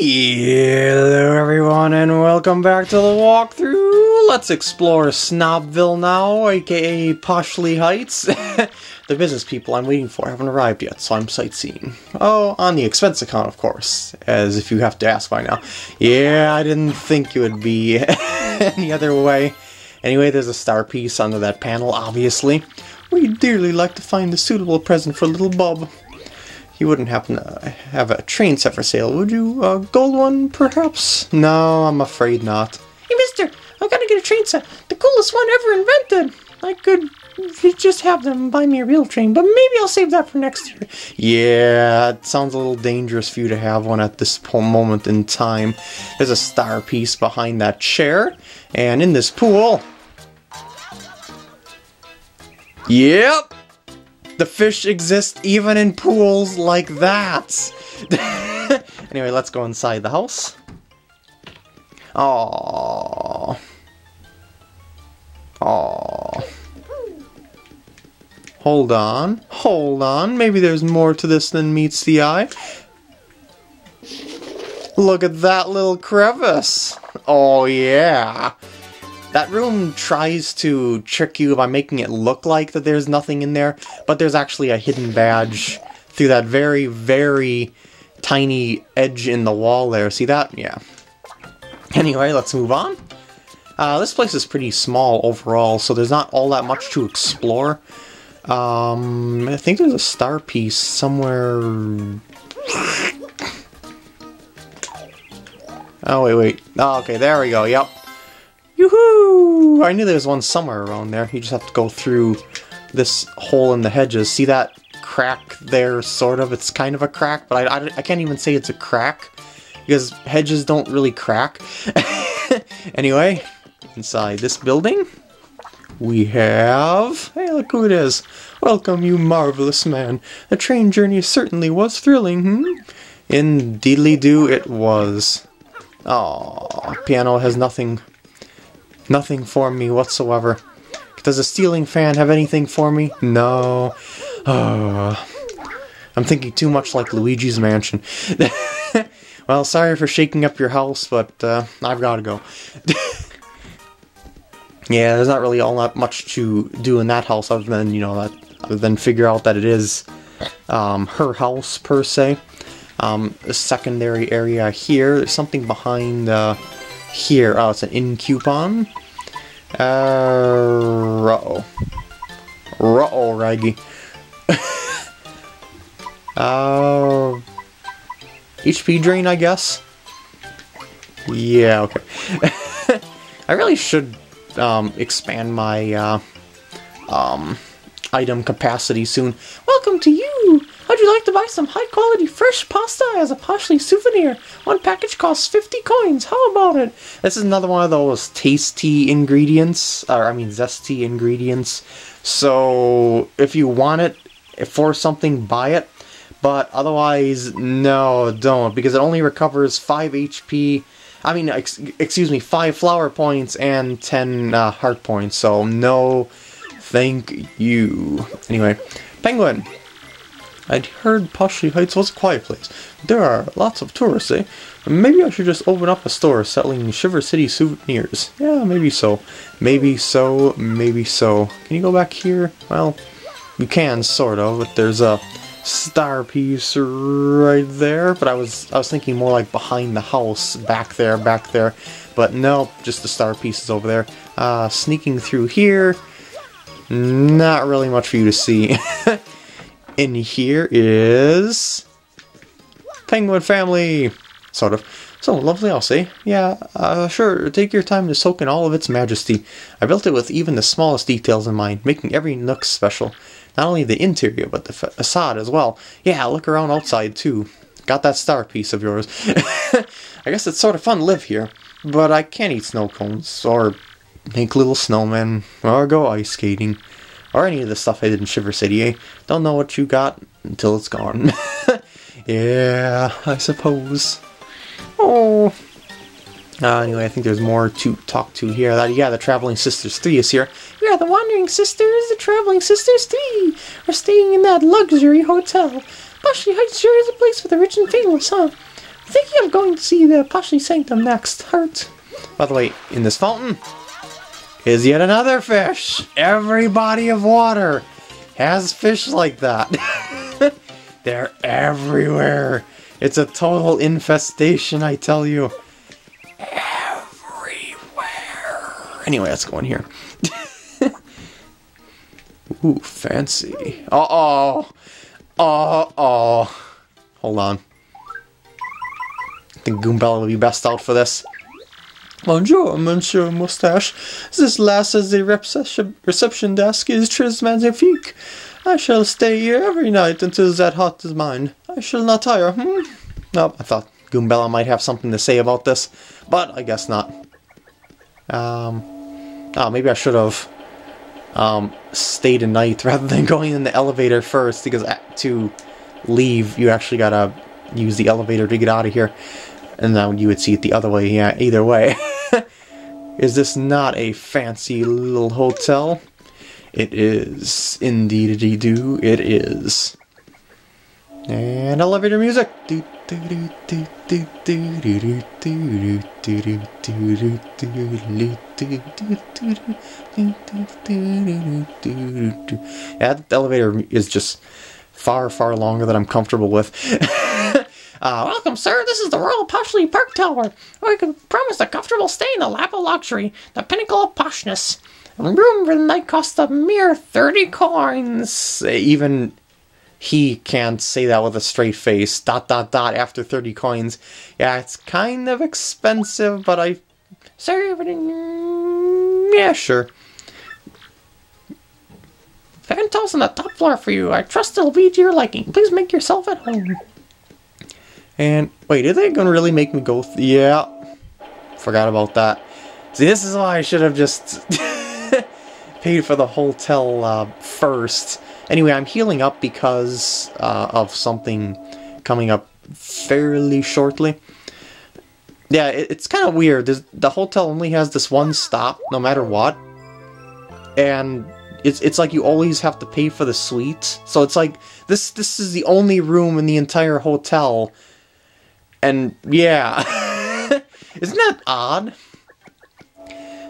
Hello everyone and welcome back to the walkthrough. Let's explore Snobville now, aka Poshley Heights. The business people I'm waiting for haven't arrived yet, so I'm sightseeing. Oh, on the expense account, of course, as if you have to ask by now. Yeah, I didn't think it would be any other way. Anyway, there's a star piece under that panel, obviously. We'd dearly like to find a suitable present for little Bob. You wouldn't happen to have a train set for sale, would you? A gold one, perhaps? No, I'm afraid not. Hey, mister! I've got to get a train set! The coolest one ever invented! I could just have them buy me a real train, but maybe I'll save that for next year. Yeah, it sounds a little dangerous for you to have one at this moment in time. There's a star piece behind that chair, and in this pool... Yep! The fish exist even in pools like that! Anyway, let's go inside the house. Aww. Aww. Hold on. Hold on. Maybe there's more to this than meets the eye. Look at that little crevice! Oh yeah! That room tries to trick you by making it look like that there's nothing in there, but there's actually a hidden badge through that very, very tiny edge in the wall there. See that? Yeah. Anyway, let's move on. This place is pretty small overall, so there's not all that much to explore. I think there's a star piece somewhere... Oh, wait. Oh, okay, there we go. Yep. Yoo-hoo! I knew there was one somewhere around there. You just have to go through this hole in the hedges. See that crack there, sort of? It's kind of a crack, but I can't even say it's a crack, because hedges don't really crack. Anyway, inside this building, we have... Hey, look who it is. Welcome, you marvelous man. The train journey certainly was thrilling, hmm? Indeedly-do it was. Aww, piano has nothing... Nothing for me whatsoever. Does a ceiling fan have anything for me? No. I'm thinking too much like Luigi's Mansion. Well, sorry for shaking up your house, but I've got to go. Yeah, there's not really all that much to do in that house other than, you know, figure out that it is her house, per se. A secondary area here. There's something behind... Here, oh, it's an in coupon. Uh-oh. Uh-oh, Raggy. HP drain, I guess? Yeah, okay. I really should, expand my, item capacity soon. Welcome to you! Would you like to buy some high-quality fresh pasta as a Poshley souvenir? One package costs 50 coins. How about it? This is another one of those tasty ingredients, or I mean zesty ingredients. So if you want it for something, buy it. But otherwise, no, don't, because it only recovers 5 HP. I mean, excuse me, 5 flower points and 10 heart points. So no, thank you. Anyway, Penguin. I'd heard Poshley Heights was a quiet place. There are lots of tourists, eh? Maybe I should just open up a store selling Shiver City souvenirs. Yeah, maybe so. Maybe so, maybe so. Can you go back here? Well, you can, sort of, but there's a star piece right there. But I was thinking more like behind the house, back there. But no, just the star piece is over there. Sneaking through here, not really much for you to see. In here is... Penguin family! Sort of. So lovely, I'll say. Yeah, sure, take your time to soak in all of its majesty. I built it with even the smallest details in mind, making every nook special. Not only the interior, but the facade as well. Yeah, look around outside, too. Got that star piece of yours. I guess it's sort of fun to live here, but I can't eat snow cones, or make little snowmen, or go ice skating. Or any of the stuff I did in Shiver City, eh? Don't know what you got until it's gone. Yeah, I suppose. Oh. Anyway, I think there's more to talk to here. Yeah, the Traveling Sisters 3 is here. Yeah, the Wandering Sisters, the Traveling Sisters 3! We're staying in that luxury hotel. Poshley Heights sure is a place for the rich and famous, huh? I think I'm going to see the Poshley Sanctum next. Hurt. By the way, in this fountain is yet another fish. Every body of water has fish like that. They're everywhere. It's a total infestation, I tell you. Everywhere. Anyway, let's go in here. Ooh, fancy. Uh-oh. Uh-oh. Hold on. I think Goombella will be best out for this. Bonjour, Monsieur Moustache. This last is the reception desk is très magnifique. I shall stay here every night until that heart is mine. I shall not tire, Nope, I thought Goombella might have something to say about this, but I guess not. Oh, maybe I should have stayed a night rather than going in the elevator first, because to leave, you actually gotta use the elevator to get out of here. And now you would see it the other way, yeah, either way. Is this not a fancy little hotel? It is. Indeedy-doo, it is. And elevator music! Yeah, that elevator is just far, far longer than I'm comfortable with. Welcome, sir. This is the Royal Poshley Park Tower. We can promise a comfortable stay in the lap of luxury, the pinnacle of poshness. Room for the night costs a mere 30 coins. Even he can't say that with a straight face. ... After 30 coins. Yeah, it's kind of expensive, but I... Sorry, but... Yeah, sure. Fantos on the top floor for you. I trust it'll be to your liking. Please make yourself at home. And, wait, are they gonna really make me go... Yeah. Forgot about that. See, this is why I should have just paid for the hotel first. Anyway, I'm healing up because of something coming up fairly shortly. Yeah, it's kind of weird. The hotel only has this one stop, no matter what. And... It's like you always have to pay for the suite. So it's like, this is the only room in the entire hotel. And, yeah. Isn't that odd?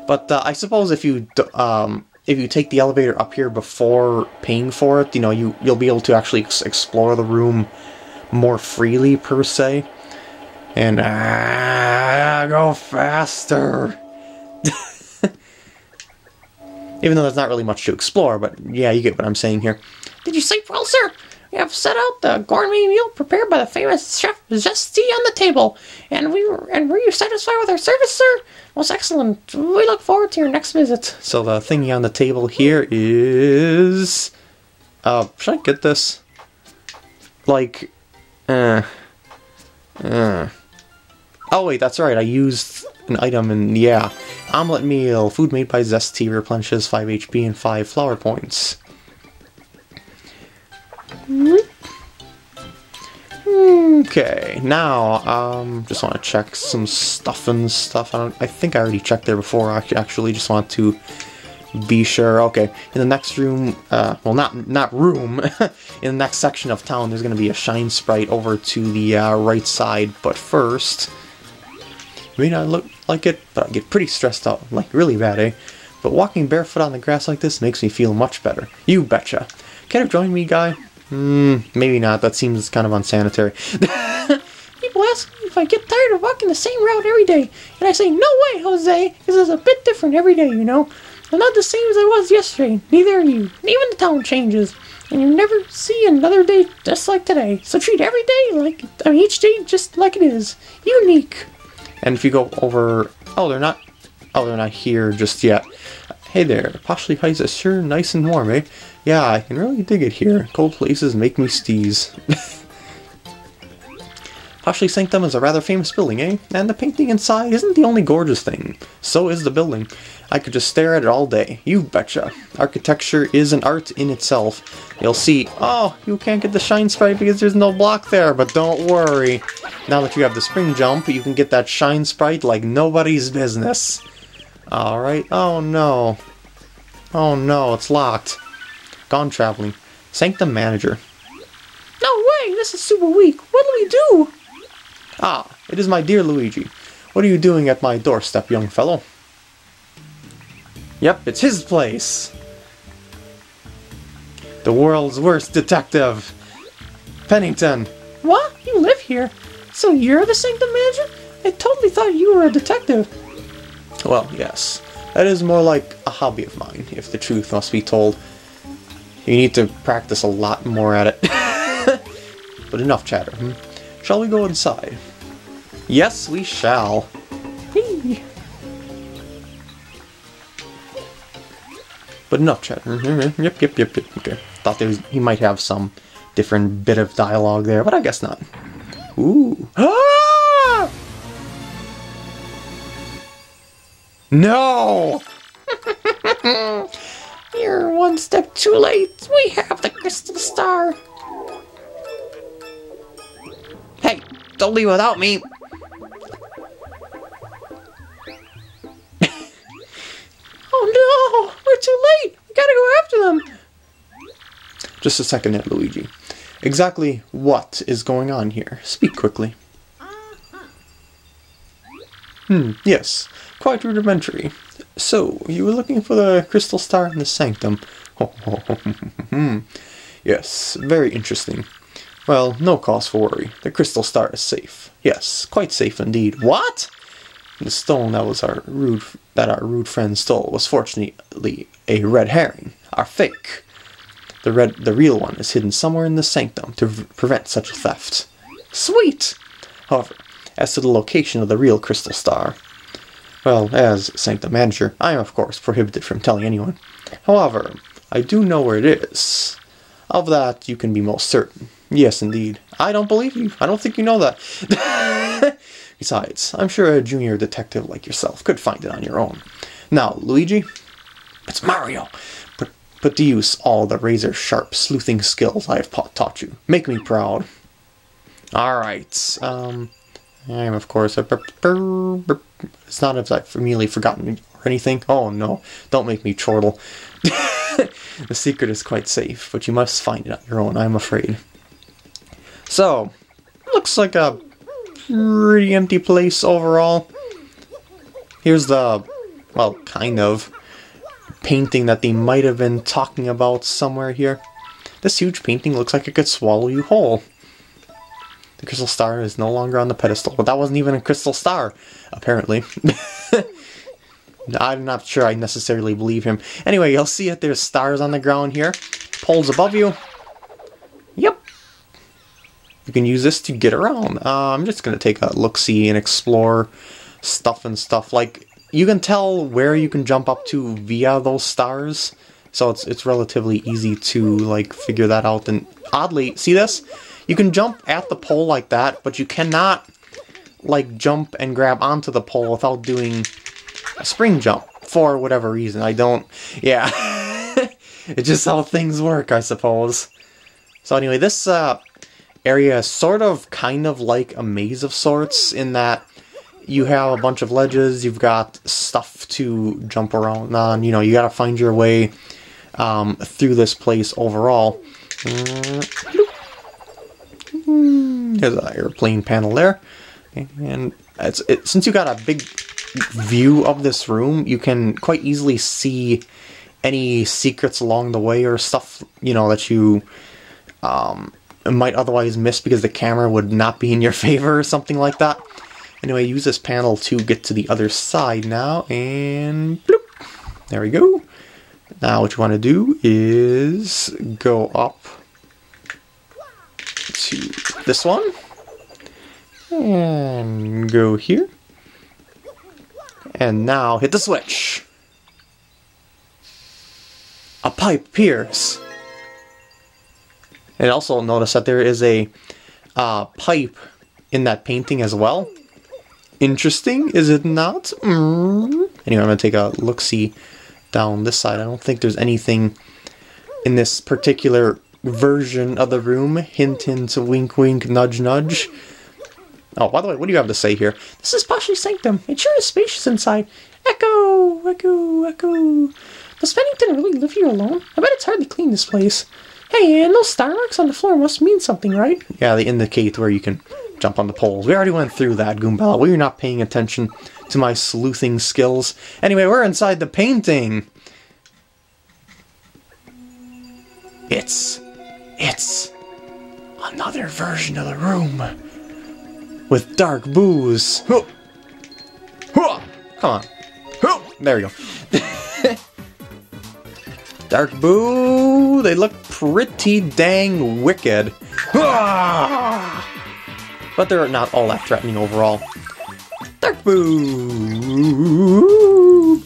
But, I suppose if you take the elevator up here before paying for it, you know, you'll be able to actually explore the room more freely, per se. And, go faster! Even though there's not really much to explore, but yeah, you get what I'm saying here. Did you sleep well, sir? We have set out the gourmet meal prepared by the famous chef Zesty on the table. And were you satisfied with our service, sir? Most excellent. We look forward to your next visit. So the thingy on the table here is... should I get this? Like... Oh wait, that's right, I used an item and yeah. Omelette meal. Food made by Zesty replenishes 5 HP and 5 flower points. Okay, now, just want to check some stuff and stuff. I think I already checked there before, actually. Just want to be sure. Okay, in the next room, well, not room. In the next section of town, there's going to be a shine sprite over to the right side. But first... May not look like it, but I get pretty stressed out, like really bad, eh? But walking barefoot on the grass like this makes me feel much better. You betcha. Care to join me, guy? Maybe not. That seems kind of unsanitary. People ask me if I get tired of walking the same route every day, and I say, no way, Jose, because it's a bit different every day, you know? I'm not the same as I was yesterday, neither are you. Even the town changes, and you never see another day just like today. So treat every day like, I mean, each day just like it is. Unique. And if you go over... Oh, they're not here just yet. Hey there, Poshley Heights is sure nice and warm, eh? Yeah, I can really dig it here. Cold places make me steeze. Poshley Sanctum is a rather famous building, eh? And the painting inside isn't the only gorgeous thing. So is the building. I could just stare at it all day. You betcha. Architecture is an art in itself. You'll see... Oh, you can't get the shine sprite because there's no block there, but don't worry. Now that you have the spring jump, you can get that shine sprite like nobody's business. Alright. Oh no. Oh no, it's locked. Gone traveling. Sanctum manager. No way! This is super weak. What'll we do? Ah, it is my dear Luigi. What are you doing at my doorstep, young fellow? Yep, it's his place! The world's worst detective! Pennington! What? You live here? So you're the Sanctum Manager? I totally thought you were a detective! Well, yes. That is more like a hobby of mine, if the truth must be told. You need to practice a lot more at it. But enough chatter, hmm? Shall we go inside? Yes, we shall! Hey. But enough chatter. Yep. Okay. Thought there was, he might have some different bit of dialogue there, but I guess not. Ooh. Ah! No! You're one step too late. We have the crystal star. Hey, don't leave without me. Oh no! We're too late! We gotta go after them! Just a second there, Luigi. Exactly what is going on here? Speak quickly. Yes. Quite rudimentary. So, you were looking for the crystal star in the sanctum. Yes, very interesting. Well, no cause for worry. The crystal star is safe. Yes, quite safe indeed. What?! The stone that was our rude friend stole was fortunately a red herring, our fake. The real one is hidden somewhere in the sanctum to prevent such a theft. Sweet! However, as to the location of the real crystal star, well, as sanctum manager, I am of course prohibited from telling anyone. However, I do know where it is. Of that, you can be most certain. Yes, indeed. I don't believe you. I don't think you know that. Besides, I'm sure a junior detective like yourself could find it on your own. Now, Luigi, it's Mario. Put to use all the razor-sharp sleuthing skills I have taught you. Make me proud. Alright, I am, of course, it's not as I've really forgotten or anything. Oh, no. Don't make me chortle. The secret is quite safe, but you must find it on your own, I'm afraid. So, looks like a pretty empty place overall. Here's the, well, kind of painting that they might have been talking about somewhere here. This huge painting looks like it could swallow you whole. The crystal star is no longer on the pedestal, but that wasn't even a crystal star, apparently. I'm not sure I necessarily believe him. Anyway, you'll see that there's stars on the ground here. Poles above you. Yep. You can use this to get around. I'm just going to take a look-see and explore stuff and stuff. Like, you can tell where you can jump up to via those stars. So it's relatively easy to, like, figure that out. And oddly, see this? You can jump at the pole like that, but you cannot, like, jump and grab onto the pole without doing a spring jump. For whatever reason. I don't... Yeah. It's just how things work, I suppose. So anyway, this, area is sort of kind of like a maze of sorts in that you have a bunch of ledges, you've got stuff to jump around on, you know, you gotta find your way through this place overall. There's an airplane panel there, and since you got a big view of this room, you can quite easily see any secrets along the way or stuff, you know, that you might otherwise miss because the camera would not be in your favor or something like that. Anyway, use this panel to get to the other side now, and bloop! There we go. Now what you want to do is go up to this one, and go here, and now hit the switch. A pipe appears. And also notice that there is a pipe in that painting as well. Interesting, is it not? Anyway, I'm going to take a look-see down this side. I don't think there's anything in this particular version of the room. Hint, hint, wink, wink, nudge, nudge. Oh, by the way, what do you have to say here? This is Poshley Sanctum. It sure is spacious inside. Echo, echo, echo. Does Pennington really live here alone? I bet it's hard to clean this place. Hey, and those star marks on the floor must mean something, right? Yeah, they indicate where you can jump on the poles. We already went through that, Goombella. Well, you're not paying attention to my sleuthing skills. Anyway, we're inside the painting. It's another version of the room with dark booze. Come on. There you go. Dark boo. They look pretty dang wicked. But they're not all that threatening overall. Dark boo.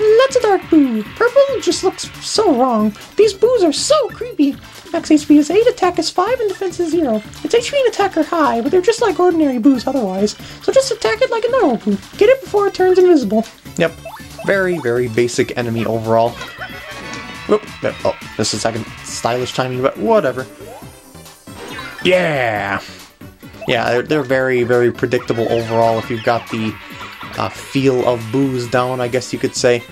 Lots of dark boo. Purple just looks so wrong. These boos are so creepy. Max HP is 8, attack is 5, and defense is 0. Its HP and attack are high, but they're just like ordinary boos otherwise. So just attack it like a normal boo. Get it before it turns invisible. Yep. Very, very basic enemy overall. Whoop. Oh, this is second stylish timing, but whatever. Yeah! Yeah, they're very, very predictable overall if you've got the feel of boos down, I guess you could say.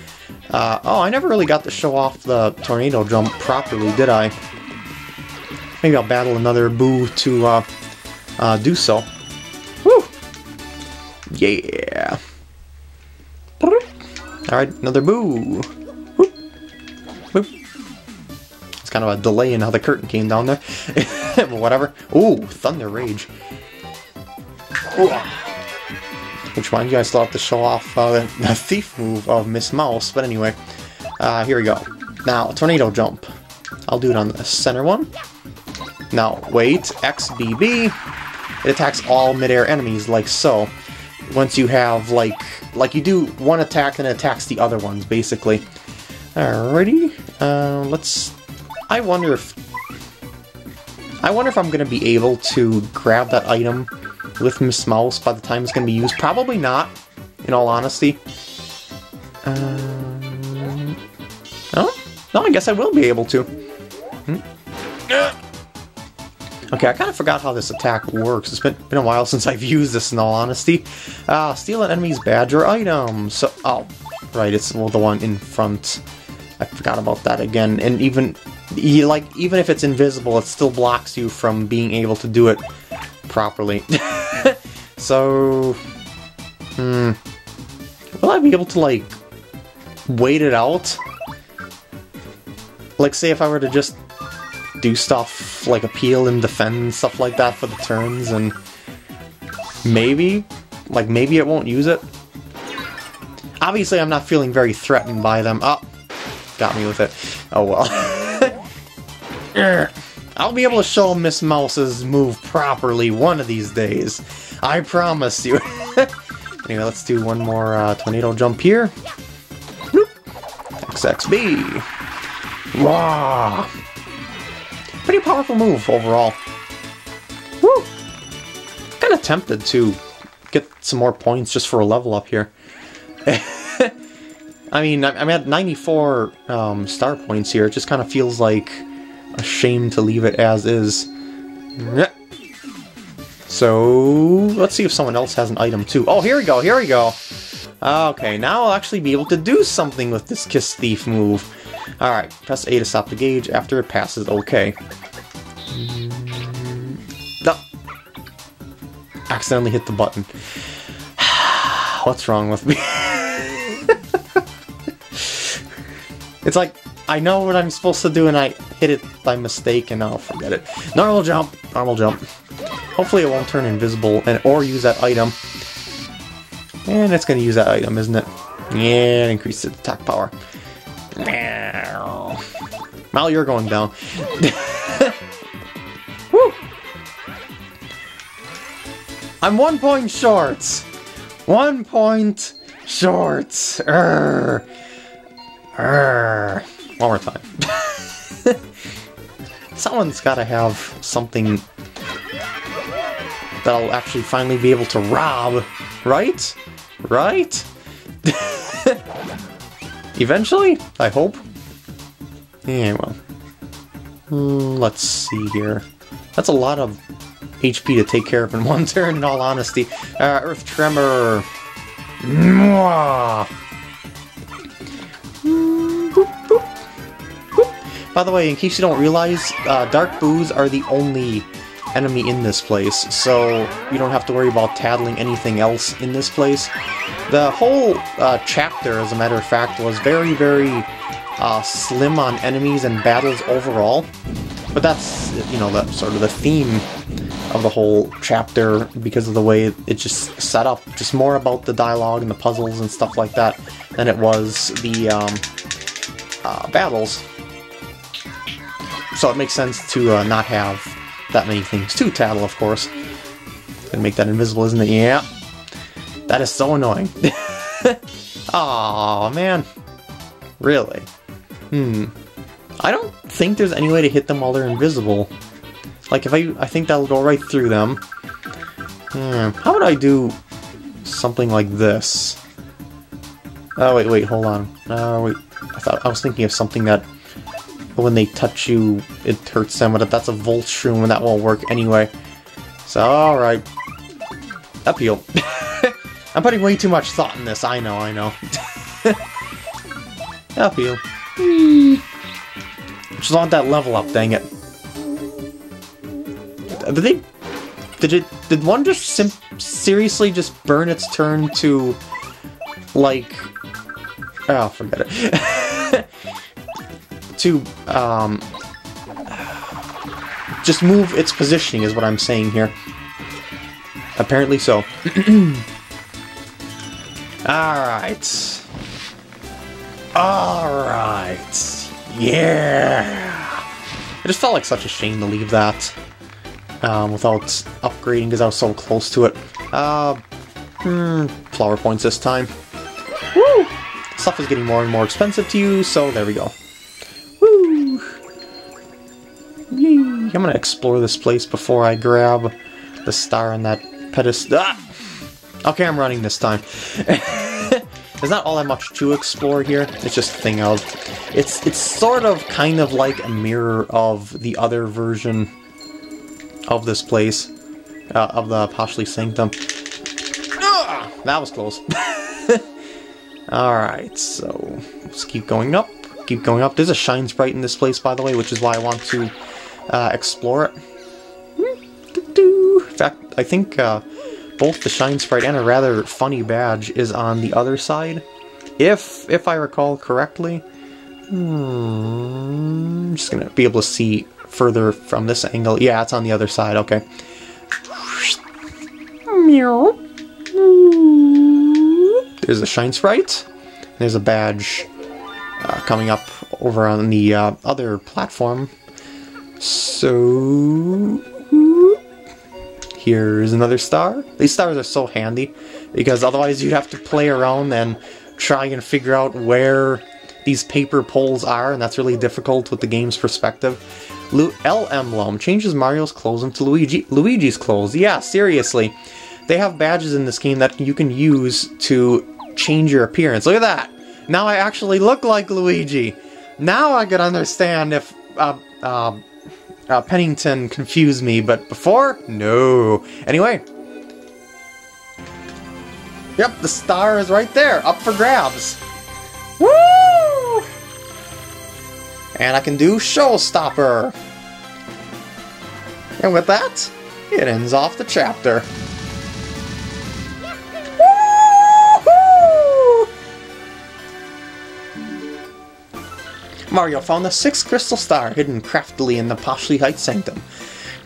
Oh, I never really got to show off the tornado jump properly, did I? Maybe I'll battle another boo to do so. Woo! Yeah! Alright, another boo! Whoop. Whoop. It's kind of a delay in how the curtain came down there. But whatever. Ooh, Thunder Rage. Ooh. Which mind you, I still have to show off the thief move of Ms. Mowz. But anyway, here we go. Now, tornado jump. I'll do it on the center one. Now, wait, XBB. It attacks all midair enemies, like so. Once you have, like you do one attack and it attacks the other ones, basically. Alrighty. Let's... I wonder if I'm going to be able to grab that item with Ms. Mowz by the time it's going to be used. Probably not, in all honesty. No, I guess I will be able to. Okay, I kind of forgot how this attack works. It's been a while since I've used this, in all honesty. Steal an enemy's badger item. So, oh, right, it's the one in front. I forgot about that again. And even if it's invisible, it still blocks you from being able to do it properly. So, will I be able to wait it out? Like, say if I were to just do stuff like appeal and defend and stuff like that for the turns, and maybe it won't use it. Obviously, I'm not feeling very threatened by them. Oh, got me with it. Oh well. I'll be able to show Ms. Mowz's move properly one of these days. I promise you. Anyway, let's do one more tornado jump here. Boop. XXB. Wow. Pretty powerful move overall. Woo! Kind of tempted to get some more points just for a level up here. I mean, I'm at 94 star points here. It just kind of feels like a shame to leave it as is. So, let's see if someone else has an item too. Oh, here we go, here we go. Okay, now I'll actually be able to do something with this Kiss Thief move. Alright, press A to stop the gauge after it passes OK. No. Accidentally hit the button. What's wrong with me? It's like, I know what I'm supposed to do and I hit it by mistake and I'll forget it. Normal jump! Normal jump. Hopefully it won't turn invisible or use that item. And it's going to use that item, isn't it? Yeah, it increases its attack power. Now, Mal, you're going down. Woo! I'm 1 point short. 1 point short. Urgh. Urgh. One more time. Someone's got to have something that I'll actually finally be able to rob, right? Right? Eventually, I hope. Yeah, well. Let's see here. That's a lot of HP to take care of in one turn, in all honesty. Earth Tremor. Mwah! Boop, boop, boop. By the way, in case you don't realize, dark boos are the only enemy in this place, so you don't have to worry about tattling anything else in this place. The whole chapter, as a matter of fact, was very, very slim on enemies and battles overall. But that's, you know, the, sort of the theme of the whole chapter because of the way it just set up. Just more about the dialogue and the puzzles and stuff like that than it was the battles. So it makes sense to not have that many things to tattle, of course. Gonna make that invisible, isn't it? Yeah. That is so annoying. Aw, man. Really? I don't think there's any way to hit them while they're invisible. Like, if I think that'll go right through them. How would I do something like this? Oh, wait, hold on. Wait. I was thinking of something that when they touch you, it hurts them, but if that's a Voltshroom, and that won't work anyway. So, alright. Appeal. I'm putting way too much thought in this, I know. Appeal. Just want that level up, dang it. Did one just seriously just burn its turn to, like... Oh, forget it. To, just move its positioning is what I'm saying here. Apparently so. Alright. Yeah! It just felt like such a shame to leave that without upgrading because I was so close to it. Flower points this time. Woo! Stuff is getting more and more expensive to you, so there we go. Woo! Yay! I'm gonna explore this place before I grab the star on that pedestal. Ah! Okay, I'm running this time. There's not all that much to explore here. It's just a thing of... It's sort of kind of like a mirror of the other version of this place. Of the Poshley Sanctum. Ugh! That was close. Alright, so... Let's keep going up. Keep going up. There's a Shine Sprite in this place, by the way, which is why I want to explore it. In fact, I think... both the Shine Sprite and a rather funny badge is on the other side, if I recall correctly. I'm just gonna be able to see further from this angle. Yeah, it's on the other side. Okay. There's a Shine Sprite. There's a badge coming up over on the other platform. So. Here's another star. These stars are so handy because otherwise you'd have to play around and try and figure out where these paper poles are, and that's really difficult with the game's perspective. L-M-Loam changes Mario's clothes into Luigi's clothes. Yeah, seriously. They have badges in this game that you can use to change your appearance. Look at that! Now I actually look like Luigi! Now I could understand if... Pennington confused me, but before? No. Anyway. Yep, the star is right there, up for grabs. Woo! And I can do Showstopper. And with that, it ends off the chapter. Mario found the 6th crystal star hidden craftily in the Poshley Heights Sanctum.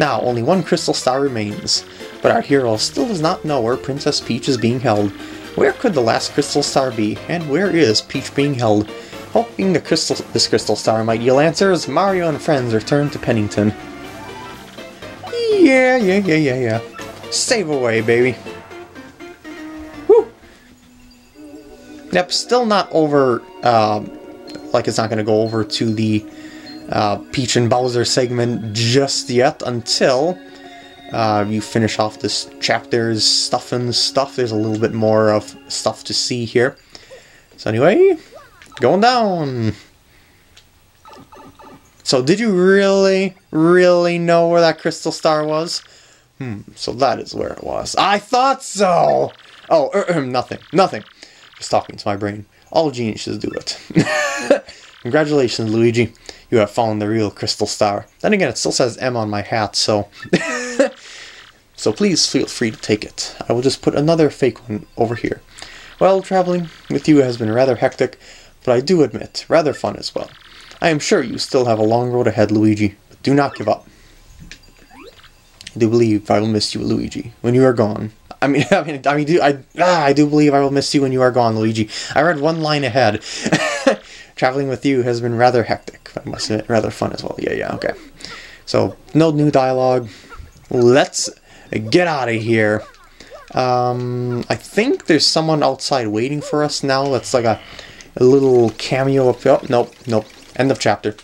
Now, only one crystal star remains, but our hero still does not know where Princess Peach is being held. Where could the last crystal star be, and where is Peach being held? Hoping this crystal star might yield answers, Mario and friends return to Pennington. Yeah. Save away, baby. Woo! Yep, still not over, like it's not going to go over to the Peach and Bowser segment just yet until you finish off this chapter's stuff and stuff. There's a little bit more of stuff to see here. So anyway, going down. So did you really know where that crystal star was? So that is where it was. I thought so! Oh, nothing. Just talking to my brain. All geniuses do it. Congratulations, Luigi. You have found the real crystal star. Then again, it still says M on my hat, so... so please feel free to take it. I will just put another fake one over here. Well, traveling with you has been rather hectic, but I do admit, rather fun as well. I am sure you still have a long road ahead, Luigi, but do not give up. I do believe I will miss you, Luigi, when you are gone. I do believe I will miss you when you are gone, Luigi. I read one line ahead. Traveling with you has been rather hectic, but I must admit, rather fun as well. Yeah, okay. So, no new dialogue. Let's get out of here. I think there's someone outside waiting for us now. That's like a little cameo. Nope. End of chapter.